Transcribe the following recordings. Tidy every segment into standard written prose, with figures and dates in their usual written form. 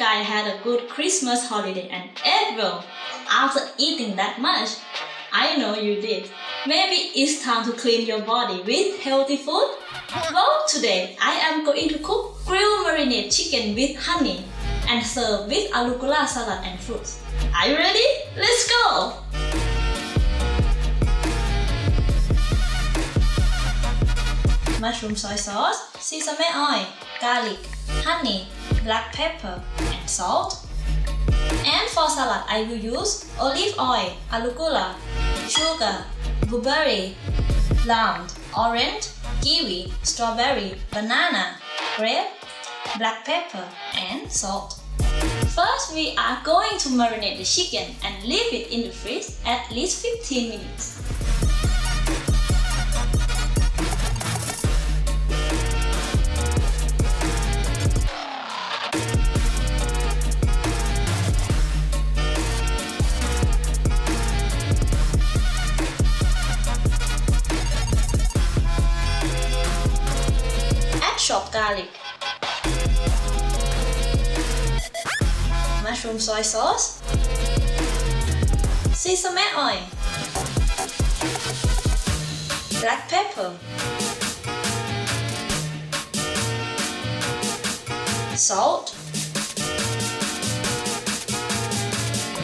guys had a good Christmas holiday and everyone, after eating that much, I know you did. Maybe it's time to clean your body with healthy food? Well, today I am going to cook grilled marinated chicken with honey and serve with arugula salad and fruits. Are you ready? Let's go! Mushroom soy sauce, sesame oil, garlic, honey, black pepper, and salt. And for salad, I will use olive oil, arugula, sugar, blueberry, plum, orange, kiwi, strawberry, banana, grape, black pepper, and salt. First, we are going to marinate the chicken and leave it in the fridge at least 15 minutes. Chopped garlic, mushroom soy sauce, sesame oil, black pepper, salt,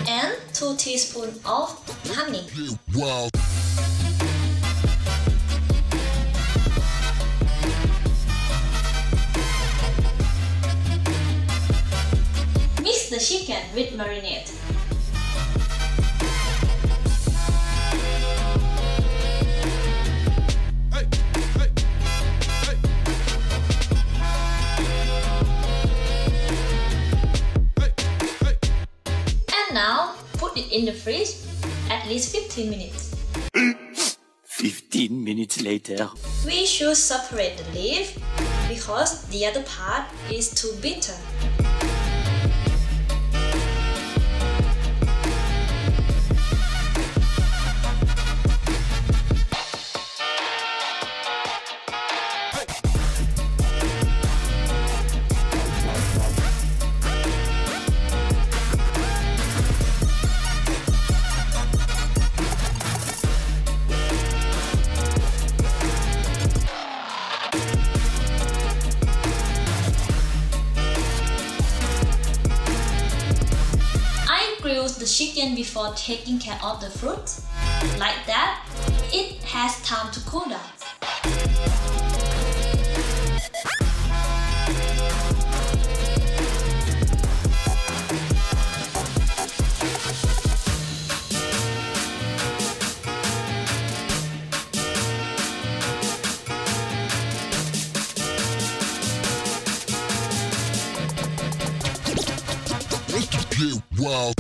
and 2 teaspoons of honey. Wow. The chicken with marinade. Hey, hey, hey. Hey, hey. And now put it in the fridge at least 15 minutes. 15 minutes later. We should separate the leaf because the other part is too bitter. The chicken before taking care of the fruits. Like that, it has time to cool down. Wow.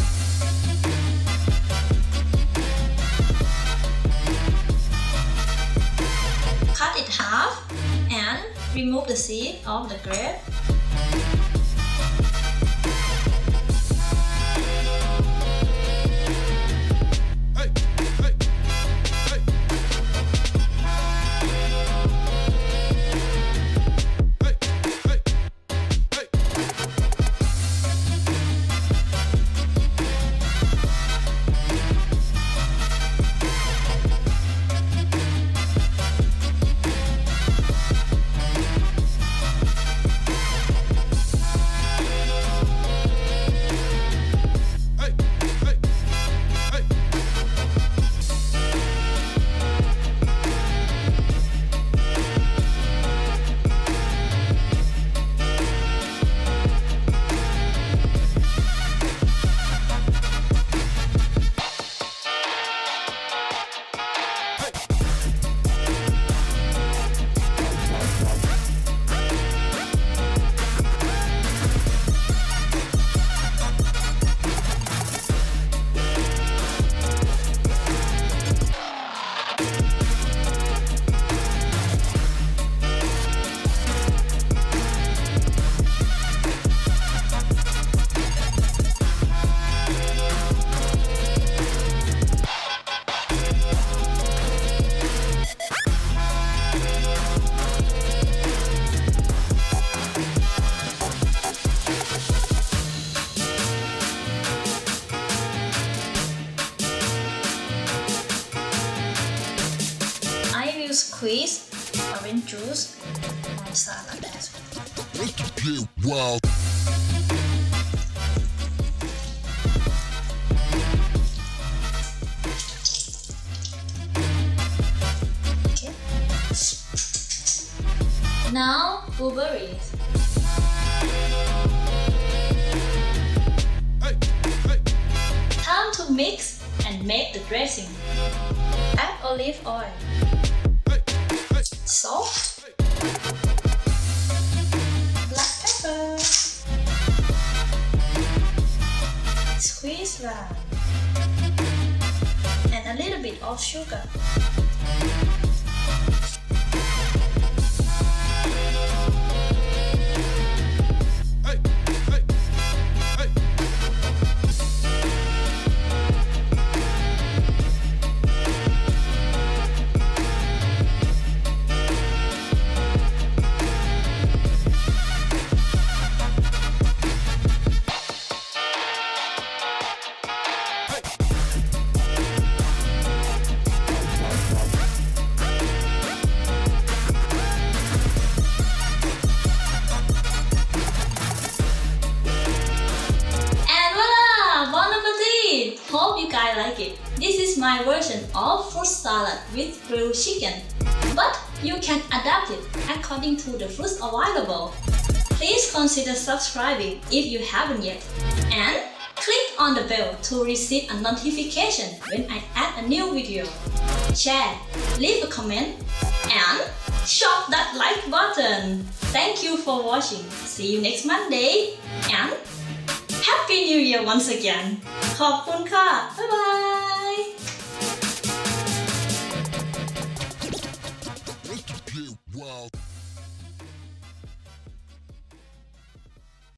Cut it half and remove the seed of the grape. Hey, hey, hey, hey. Hey, hey, squeeze, orange juice, and salad as well. Okay. Now, blueberries. Time to mix and make the dressing. Add olive oil, salt, black pepper, squeeze lime, and a little bit of sugar. Hope you guys like it. This is my version of fruit salad with grilled chicken, but you can adapt it according to the fruits available. Please consider subscribing if you haven't yet, and click on the bell to receive a notification when I add a new video. Share, leave a comment, and shop that like button. Thank you for watching. See you next Monday, and Happy New Year once again! ขอบคุณค่ะ บ๊ายบาย